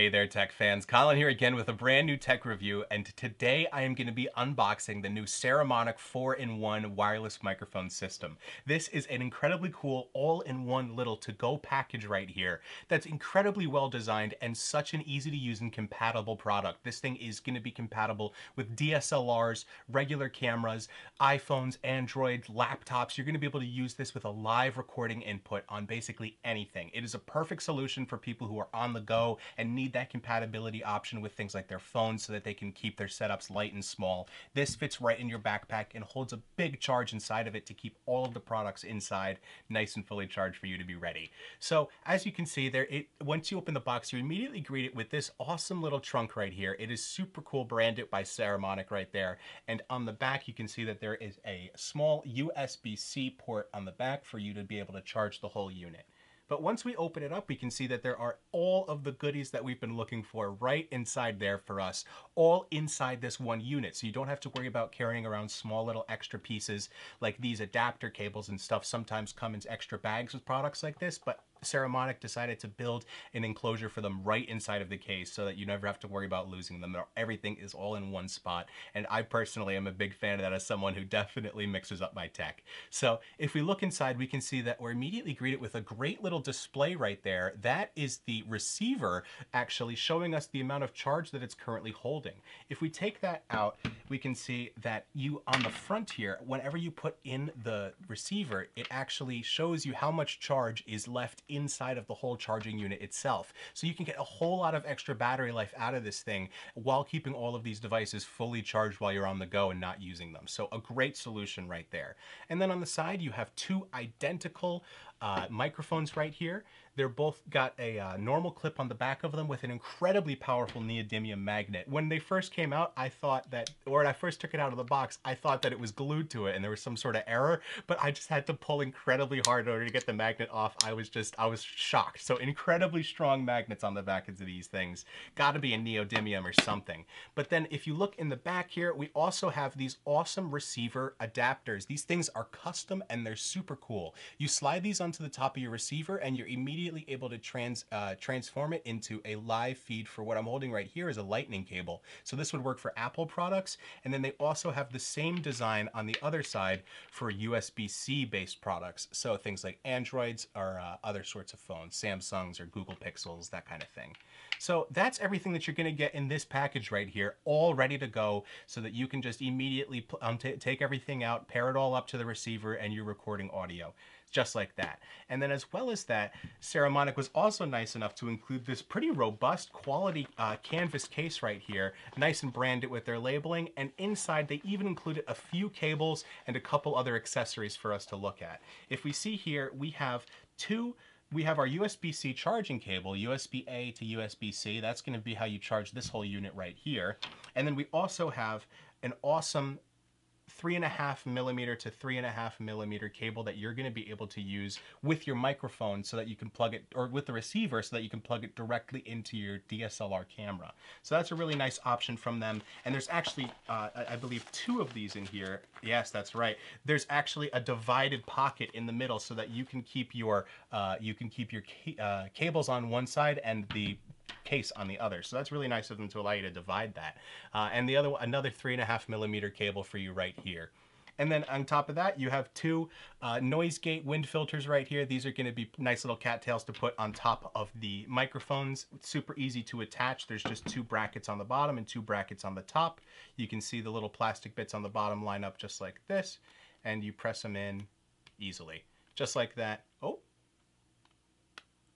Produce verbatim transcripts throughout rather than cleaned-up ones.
Hey there tech fans, Colin here again with a brand new tech review, and today I am going to be unboxing the new Saramonic four in one wireless microphone system. This is an incredibly cool all-in-one little to-go package right here that's incredibly well designed and such an easy to use and compatible product. This thing is going to be compatible with D S L Rs, regular cameras, iPhones, Androids, laptops. You're going to be able to use this with a live recording input on basically anything. It is a perfect solution for people who are on the go and need need that compatibility option with things like their phones so that they can keep their setups light and small. This fits right in your backpack and holds a big charge inside of it to keep all of the products inside nice and fully charged for you to be ready. So as you can see there, it once you open the box, you immediately greet it with this awesome little trunk right here. It is super cool, branded by Saramonic right there. And on the back, you can see that there is a small U S B C port on the back for you to be able to charge the whole unit. But once we open it up, we can see that there are all of the goodies that we've been looking for right inside there for us, all inside this one unit. So you don't have to worry about carrying around small little extra pieces like these adapter cables and stuff sometimes come in extra bags with products like this, but Saramonic decided to build an enclosure for them right inside of the case so that you never have to worry about losing them. Everything is all in one spot, and I personally am a big fan of that as someone who definitely mixes up my tech. So if we look inside, we can see that we're immediately greeted with a great little display right there. That is the receiver actually showing us the amount of charge that it's currently holding. If we take that out, we can see that you on the front here, whenever you put in the receiver, it actually shows you how much charge is left inside of the whole charging unit itself. So you can get a whole lot of extra battery life out of this thing while keeping all of these devices fully charged while you're on the go and not using them. So a great solution right there. And then on the side, you have two identical uh, microphones right here. They're both got a uh, normal clip on the back of them with an incredibly powerful neodymium magnet. When they first came out, I thought that, or when I first took it out of the box, I thought that it was glued to it and there was some sort of error, but I just had to pull incredibly hard in order to get the magnet off. I was just, I was shocked. So incredibly strong magnets on the back of these things. Gotta be a neodymium or something. But then if you look in the back here, we also have these awesome receiver adapters. These things are custom and they're super cool. You slide these onto the top of your receiver and you're immediately able to trans uh, transform it into a live feed for what I'm holding right here is a lightning cable. So this would work for Apple products. And then they also have the same design on the other side for U S B C based products. So things like Androids or uh, other sorts of phones, Samsungs or Google Pixels, that kind of thing. So that's everything that you're going to get in this package right here, all ready to go so that you can just immediately um, take everything out, pair it all up to the receiver, and you're recording audio just like that. And then as well as that, Saramonic was also nice enough to include this pretty robust quality uh, canvas case right here, nice and branded with their labeling. And inside they even included a few cables and a couple other accessories for us to look at. If we see here, we have two We have our U S B C charging cable, U S B A to U S B C. That's going to be how you charge this whole unit right here. And then we also have an awesome three and a half millimeter to three and a half millimeter cable that you're going to be able to use with your microphone so that you can plug it, or with the receiver so that you can plug it directly into your D S L R camera. So that's a really nice option from them. And there's actually, uh, I believe, two of these in here. Yes, that's right. There's actually a divided pocket in the middle so that you can keep your uh, you can keep your ca uh, cables on one side and the case on the other. So that's really nice of them to allow you to divide that. Uh, and the other another three and a half millimeter cable for you right here. And then on top of that, you have two uh, noise gate wind filters right here. These are going to be nice little cattails to put on top of the microphones. It's super easy to attach. There's just two brackets on the bottom and two brackets on the top. You can see the little plastic bits on the bottom line up just like this, and you press them in easily, just like that. Oh.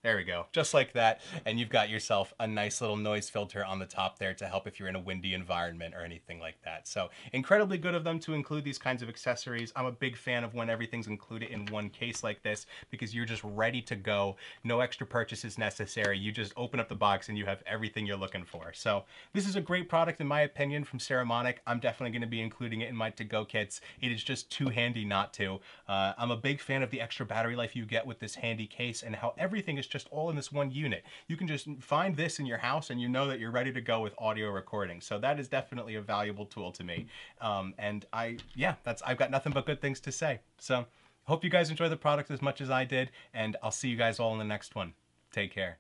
There we go, just like that. And you've got yourself a nice little noise filter on the top there to help if you're in a windy environment or anything like that. So incredibly good of them to include these kinds of accessories. I'm a big fan of when everything's included in one case like this, because you're just ready to go. No extra purchases necessary. You just open up the box and you have everything you're looking for. So this is a great product in my opinion from Saramonic. I'm definitely gonna be including it in my to-go kits. It is just too handy not to. Uh, I'm a big fan of the extra battery life you get with this handy case and how everything is just all in this one unit. You can just find this in your house and you know that you're ready to go with audio recording. So that is definitely a valuable tool to me. Um, and I, yeah, that's, I've got nothing but good things to say. So hope you guys enjoy the product as much as I did, and I'll see you guys all in the next one. Take care.